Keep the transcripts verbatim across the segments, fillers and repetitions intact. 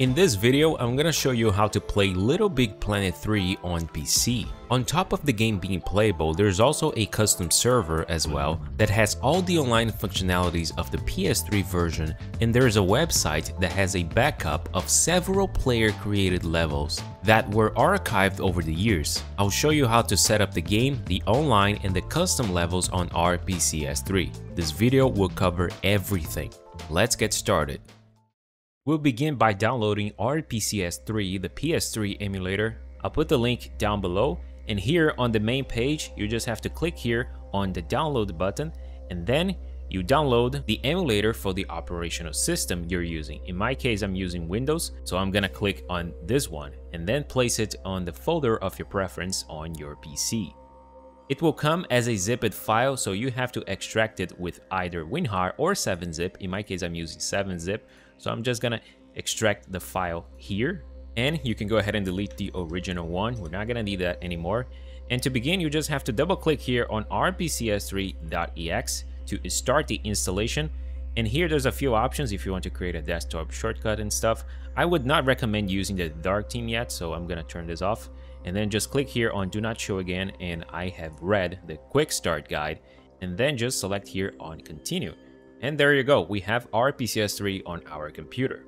In this video, I'm gonna show you how to play Little Big Planet three on P C. On top of the game being playable, there's also a custom server as well that has all the online functionalities of the P S three version, and there's a website that has a backup of several player created levels that were archived over the years. I'll show you how to set up the game, the online, and the custom levels on R P C S three. This video will cover everything. Let's get started. We'll begin by downloading R P C S three, the P S three emulator. I'll put the link down below, and here on the main page, you just have to click here on the download button, and then you download the emulator for the operational system you're using. In my case, I'm using Windows, so I'm gonna click on this one, and then place it on the folder of your preference on your P C. It will come as a zipped file, so you have to extract it with either WinRAR or seven zip. In my case, I'm using seven zip. So I'm just gonna extract the file here, and you can go ahead and delete the original one. We're not gonna need that anymore. And to begin, you just have to double click here on R P C S three dot E X to start the installation. And here there's a few options if you want to create a desktop shortcut and stuff. I would not recommend using the dark theme yet, so I'm gonna turn this off. And then just click here on Do Not Show Again, and I have read the Quick Start Guide, and then just select here on Continue. And there you go, we have R P C S three on our computer.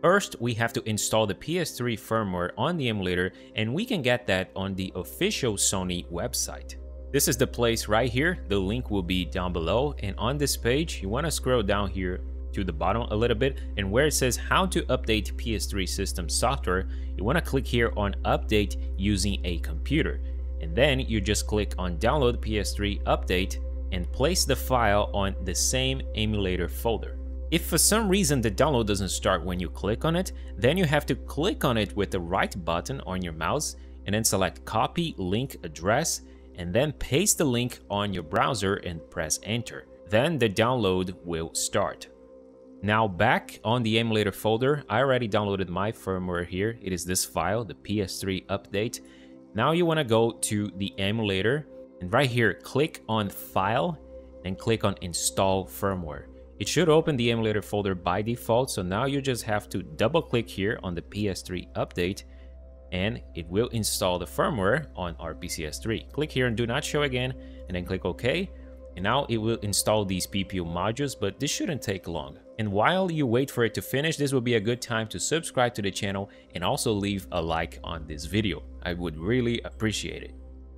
First, we have to install the P S three firmware on the emulator, and we can get that on the official Sony website. This is the place right here, the link will be down below, and on this page, you want to scroll down here to the bottom a little bit, and where it says how to update P S three system software, you want to click here on update using a computer, and then you just click on download P S three update and place the file on the same emulator folder. If for some reason the download doesn't start when you click on it, then you have to click on it with the right button on your mouse and then select copy link address, and then paste the link on your browser and press enter. Then the download will start. Now back on the emulator folder, I already downloaded my firmware here. It is this file, the P S three update. Now you want to go to the emulator, and right here, click on File and click on Install Firmware. It should open the emulator folder by default, so now you just have to double click here on the P S three update and it will install the firmware on R P C S three. Click here on Do Not Show Again and then click OK. And now it will install these P P U modules, but this shouldn't take long. And while you wait for it to finish, this will be a good time to subscribe to the channel and also leave a like on this video. I would really appreciate it.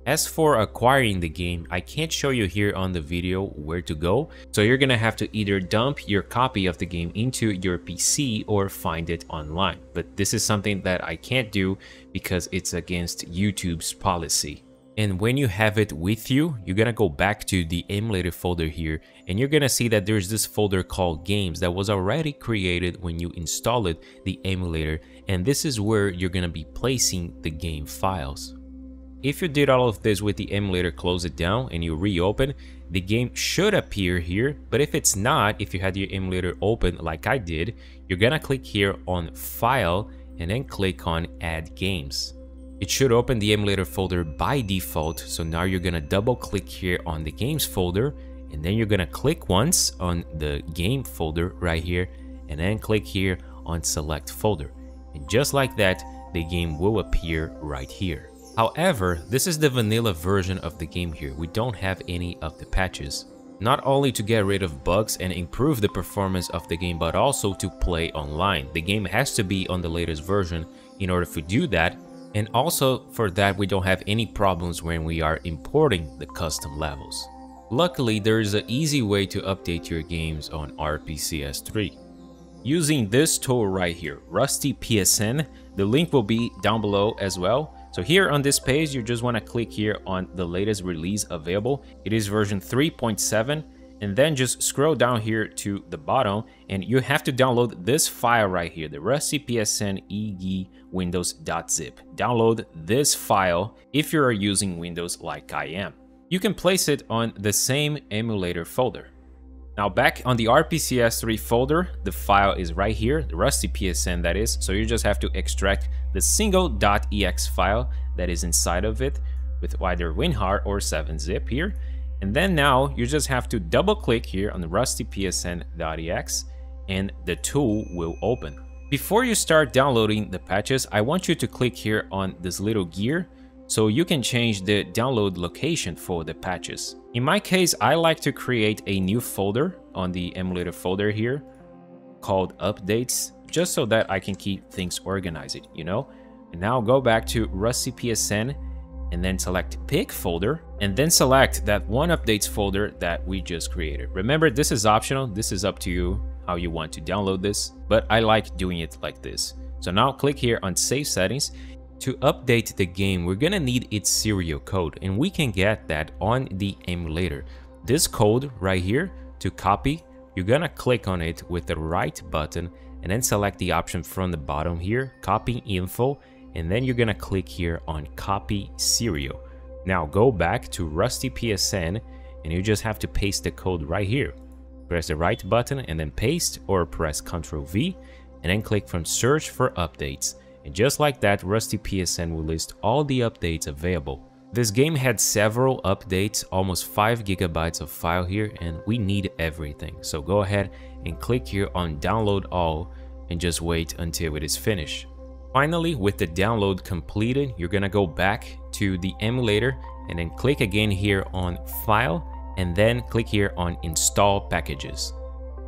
As for acquiring the game, I can't show you here on the video where to go, so you're gonna have to either dump your copy of the game into your P C or find it online. But this is something that I can't do because it's against YouTube's policy. And when you have it with you, you're gonna go back to the emulator folder here, and you're gonna see that there's this folder called games that was already created when you install it, the emulator, and this is where you're gonna be placing the game files. If you did all of this with the emulator, close it down and you reopen, the game should appear here, but if it's not, if you had your emulator open like I did, you're gonna click here on File and then click on Add Games. It should open the emulator folder by default, so now you're gonna double click here on the games folder and then you're gonna click once on the game folder right here and then click here on Select Folder. And just like that, the game will appear right here. However, this is the vanilla version of the game here. We don't have any of the patches. Not only to get rid of bugs and improve the performance of the game, but also to play online. The game has to be on the latest version in order to do that. And also for that, we don't have any problems when we are importing the custom levels. Luckily, there is an easy way to update your games on R P C S three. Using this tool right here, Rusty P S N, the link will be down below as well. So here on this page, you just want to click here on the latest release available. It is version three point seven, and then just scroll down here to the bottom and you have to download this file right here, the rusty P S N E G Windows dot zip. Download this file if you are using Windows like I am. You can place it on the same emulator folder. Now back on the R P C S three folder, the file is right here, the rusty P S N that is, so you just have to extract the single .ex file that is inside of it with either WinRAR or seven zip here. And then now you just have to double click here on the rusty P S N dot E X and the tool will open. Before you start downloading the patches, I want you to click here on this little gear so you can change the download location for the patches. In my case, I like to create a new folder on the emulator folder here called updates, just so that I can keep things organized, you know? And now go back to Rusty P S N and then select pick folder and then select that one updates folder that we just created. Remember, this is optional. This is up to you how you want to download this, but I like doing it like this. So now click here on save settings. To update the game, we're gonna need its serial code, and we can get that on the emulator. This code right here, to copy, you're gonna click on it with the right button and then select the option from the bottom here, copy info, and then you're gonna click here on copy serial. Now go back to Rusty P S N and you just have to paste the code right here. Press the right button and then paste, or press control V and then click from search for updates. And just like that, Rusty P S N will list all the updates available. This game had several updates, almost five gigabytes of file here, and we need everything. So go ahead and click here on download all and just wait until it is finished. Finally, with the download completed, you're gonna go back to the emulator and then click again here on file and then click here on install packages.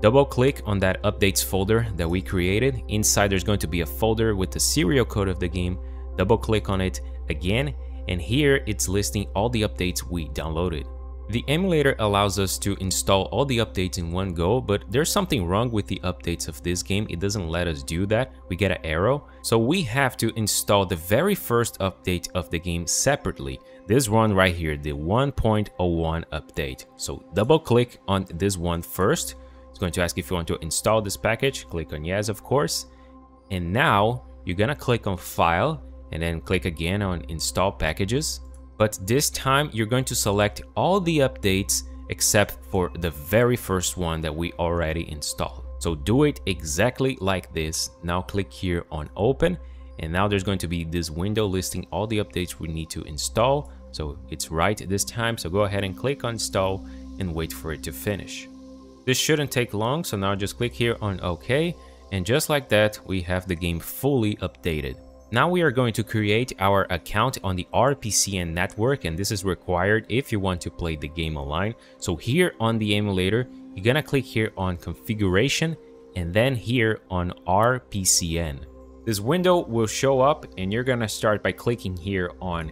Double click on that updates folder that we created. Inside there's going to be a folder with the serial code of the game. Double click on it again, and here it's listing all the updates we downloaded. The emulator allows us to install all the updates in one go, but there's something wrong with the updates of this game. It doesn't let us do that. We get an error. So we have to install the very first update of the game separately. This one right here, the one point oh one update. So double click on this one first. It's going to ask if you want to install this package. Click on yes, of course. And now you're gonna click on file and then click again on install packages. But this time you're going to select all the updates except for the very first one that we already installed. So do it exactly like this. Now click here on open, and now there's going to be this window listing all the updates we need to install. So it's right this time. So go ahead and click on install and wait for it to finish. This shouldn't take long, so now just click here on OK, and just like that, we have the game fully updated. Now we are going to create our account on the R P C N network, and this is required if you want to play the game online. So here on the emulator, you're gonna click here on configuration, and then here on R P C N. This window will show up, and you're gonna start by clicking here on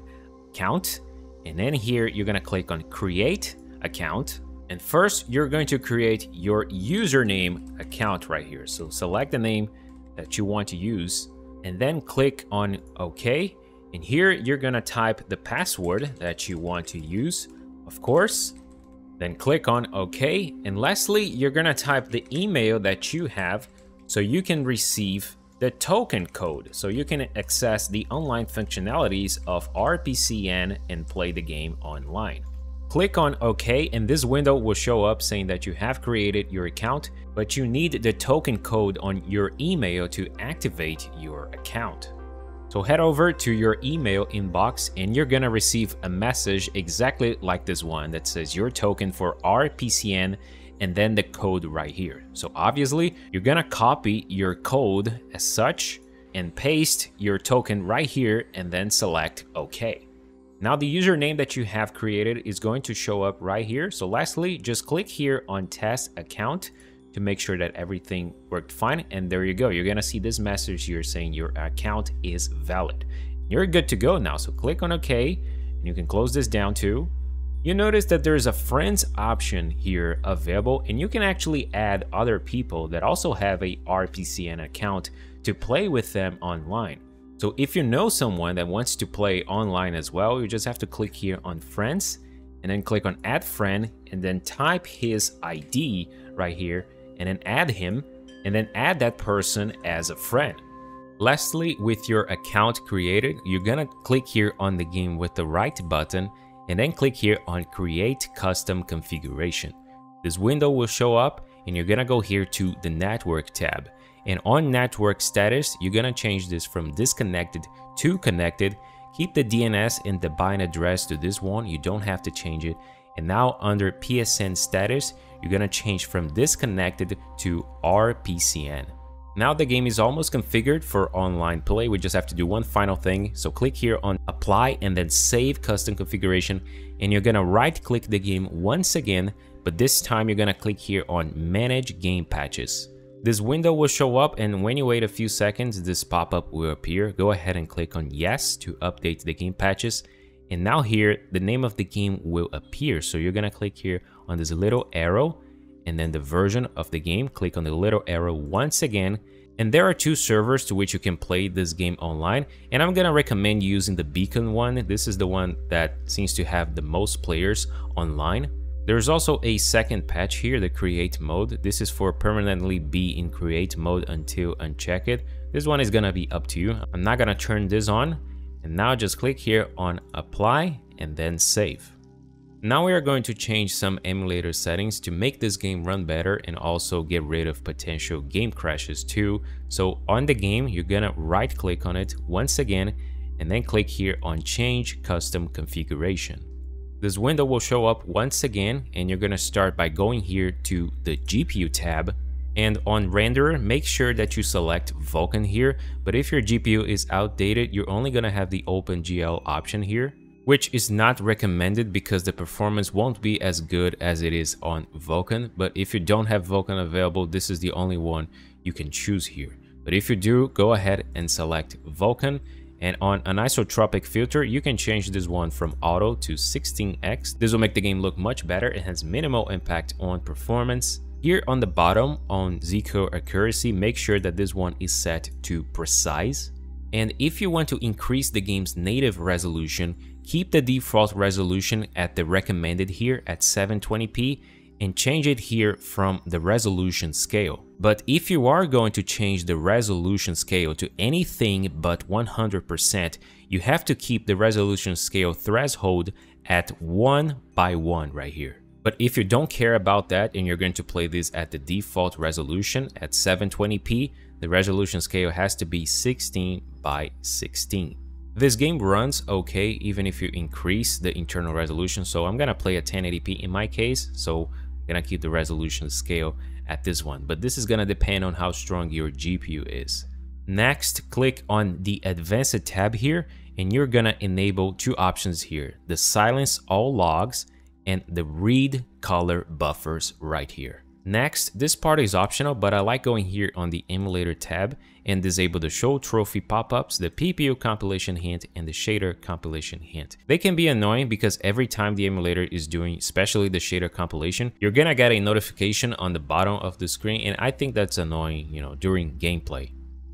account, and then here you're gonna click on create account. And first, you're going to create your username account right here. So select the name that you want to use and then click on OK. And here you're going to type the password that you want to use, of course. Then click on OK. And lastly, you're going to type the email that you have so you can receive the token code, so you can access the online functionalities of R P C N and play the game online. Click on OK, and this window will show up saying that you have created your account, but you need the token code on your email to activate your account. So head over to your email inbox, and you're gonna receive a message exactly like this one that says your token for R P C N and then the code right here. So obviously, you're gonna copy your code as such and paste your token right here and then select OK. Now the username that you have created is going to show up right here. So lastly, just click here on test account to make sure that everything worked fine. And there you go. You're going to see this message here saying your account is valid. You're good to go now. So click on OK, and you can close this down too. You notice that there is a friends option here available, and you can actually add other people that also have a R P C N account to play with them online. So if you know someone that wants to play online as well, you just have to click here on friends and then click on add friend and then type his I D right here and then add him and then add that person as a friend. Lastly, with your account created, you're gonna click here on the game with the right button and then click here on create custom configuration. This window will show up, and you're gonna go here to the network tab. And on network status, you're gonna change this from disconnected to connected. Keep the D N S and the B I N address to this one. You don't have to change it. And now under P S N status, you're gonna change from disconnected to R P C N. Now the game is almost configured for online play. We just have to do one final thing. So click here on apply and then save custom configuration, and you're gonna right click the game once again, but this time you're gonna click here on manage game patches. This window will show up, and when you wait a few seconds, this pop-up will appear. Go ahead and click on yes to update the game patches. And now here, the name of the game will appear. So you're gonna click here on this little arrow and then the version of the game. Click on the little arrow once again. And there are two servers to which you can play this game online. And I'm gonna recommend using the Beacon one. This is the one that seems to have the most players online. There's also a second patch here, the create mode. This is for permanently be in create mode until uncheck it. This one is gonna be up to you. I'm not gonna turn this on. And now just click here on apply and then save. Now we are going to change some emulator settings to make this game run better and also get rid of potential game crashes too. So on the game, you're gonna right click on it once again and then click here on change custom configuration. This window will show up once again, and you're gonna start by going here to the G P U tab, and on renderer, make sure that you select Vulkan here, but if your G P U is outdated, you're only gonna have the OpenGL option here, which is not recommended because the performance won't be as good as it is on Vulkan, but if you don't have Vulkan available, this is the only one you can choose here. But if you do, go ahead and select Vulkan. And on an isotropic filter, you can change this one from auto to sixteen X. This will make the game look much better. It has minimal impact on performance. Here on the bottom on Z C O accuracy, make sure that this one is set to precise. And if you want to increase the game's native resolution, keep the default resolution at the recommended here at seven twenty p and change it here from the resolution scale. But if you are going to change the resolution scale to anything but one hundred percent, you have to keep the resolution scale threshold at one by one right here. But if you don't care about that and you're going to play this at the default resolution at seven twenty p, the resolution scale has to be sixteen by sixteen. This game runs okay even if you increase the internal resolution, so I'm gonna play at ten eighty p in my case, so I'm gonna keep the resolution scale at this one, but this is gonna depend on how strong your G P U is. Next, click on the Advanced tab here, and you're gonna enable two options here, the Silence All Logs and the Read Color Buffers right here. Next, this part is optional, but I like going here on the emulator tab and disable the show trophy pop-ups, the P P U compilation hint, and the shader compilation hint. They can be annoying because every time the emulator is doing, especially the shader compilation, you're gonna get a notification on the bottom of the screen, and I think that's annoying, you know, during gameplay.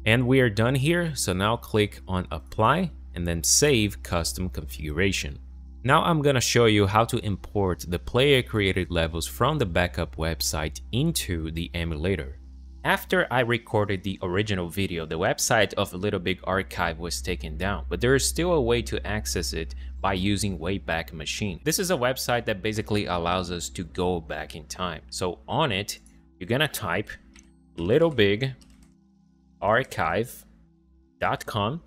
And we are done here, so now click on apply and then save custom configuration. Now I'm gonna show you how to import the player-created levels from the backup website into the emulator. After I recorded the original video, the website of LittleBigArchive was taken down, but there is still a way to access it by using Wayback Machine. This is a website that basically allows us to go back in time. So on it, you're gonna type little big archive dot com,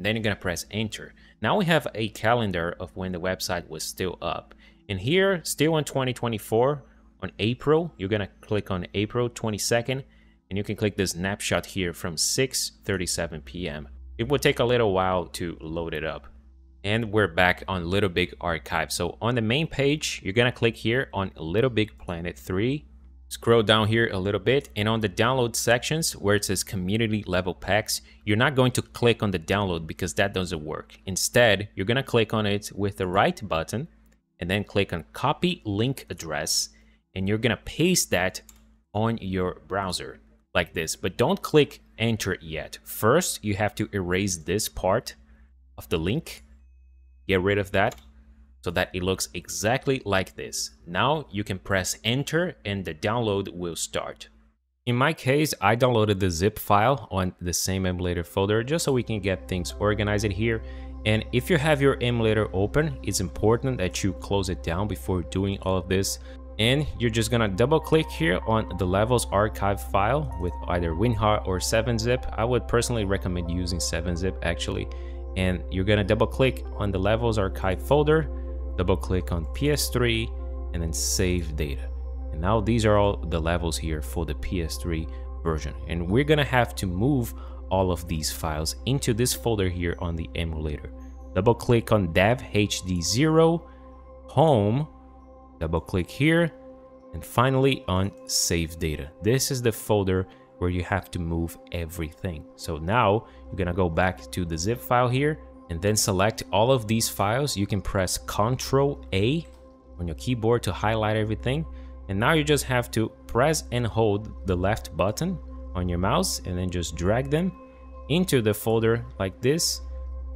then you're gonna press enter. Now we have a calendar of when the website was still up. And here, still on twenty twenty-four, on April, you're gonna click on April twenty-second, and you can click this snapshot here from six thirty-seven p m It will take a little while to load it up. And we're back on LittleBigArchive. So on the main page, you're gonna click here on LittleBigPlanet three. Scroll down here a little bit, and on the download sections where it says community level packs, you're not going to click on the download because that doesn't work. Instead, you're gonna click on it with the right button and then click on copy link address, and you're gonna paste that on your browser like this, but don't click enter yet. First, you have to erase this part of the link, get rid of that, so that it looks exactly like this. Now you can press enter and the download will start. In my case, I downloaded the zip file on the same emulator folder just so we can get things organized here. And if you have your emulator open, it's important that you close it down before doing all of this. And you're just gonna double click here on the levels archive file with either WinRAR or seven zip. I would personally recommend using seven zip actually. And you're gonna double click on the levels archive folder, double click on P S three and then save data. And now these are all the levels here for the P S three version, and we're gonna have to move all of these files into this folder here on the emulator. Double click on dev H D zero, home, double click here, and finally on save data. This is the folder where you have to move everything. So now you're gonna go back to the zip file here and then select all of these files. You can press Ctrl A on your keyboard to highlight everything. And now you just have to press and hold the left button on your mouse and then just drag them into the folder like this.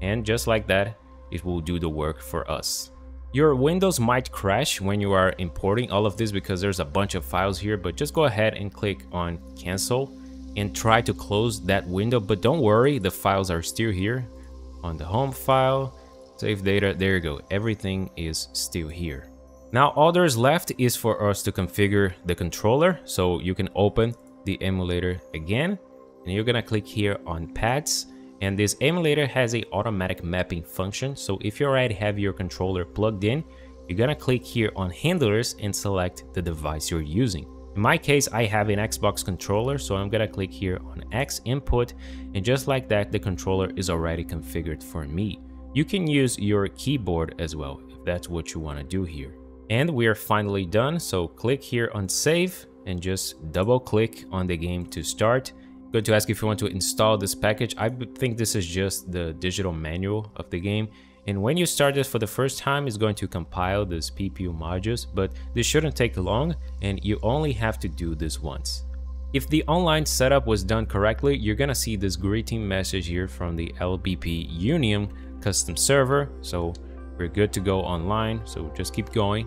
And just like that, it will do the work for us. Your Windows might crash when you are importing all of this because there's a bunch of files here, but just go ahead and click on cancel and try to close that window. But don't worry, the files are still here on the home file, save data, there you go. Everything is still here. Now all there's left is for us to configure the controller. So you can open the emulator again and you're gonna click here on pads. And this emulator has a automatic mapping function. So if you already have your controller plugged in, you're gonna click here on handlers and select the device you're using. In my case, I have an Xbox controller, so I'm gonna click here on X input. And just like that, the controller is already configured for me. You can use your keyboard as well, if that's what you wanna do here. And we are finally done. So click here on save and just double click on the game to start. Going to ask if you want to install this package. I think this is just the digital manual of the game. And when you start this for the first time, it's going to compile this P P U modules, but this shouldn't take long and you only have to do this once. If the online setup was done correctly, you're gonna see this greeting message here from the L B P Union custom server. So we're good to go online, so just keep going.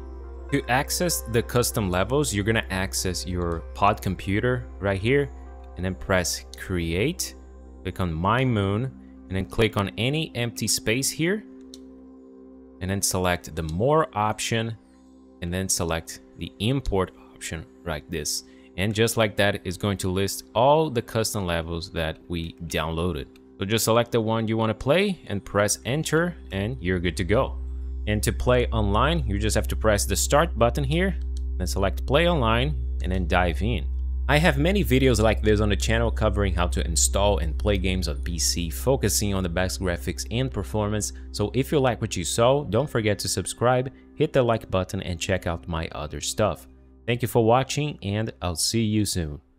To access the custom levels, you're gonna access your pod computer right here, and then press create, click on my moon, and then click on any empty space here, and then select the more option, and then select the import option like this. And just like that, it's going to list all the custom levels that we downloaded. So just select the one you want to play and press enter, and you're good to go. And to play online, you just have to press the start button here, then select play online, and then dive in. I have many videos like this on the channel covering how to install and play games on P C, focusing on the best graphics and performance. So if you like what you saw, don't forget to subscribe, hit the like button, and check out my other stuff. Thank you for watching, and I'll see you soon.